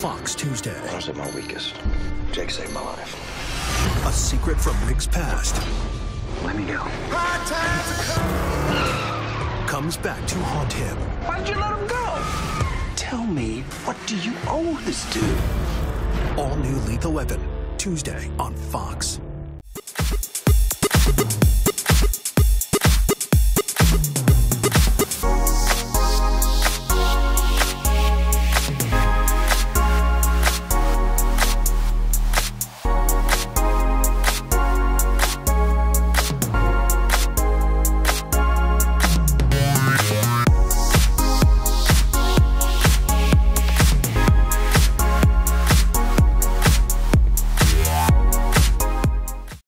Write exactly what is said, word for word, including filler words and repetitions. Fox Tuesday. I was at my weakest. Jake saved my life. A secret from Rick's past. Let me go. Hard times are coming. Comes back to haunt him. Why'd you let him go? Tell me, what do you owe this dude? All new Lethal Weapon, Tuesday on Fox.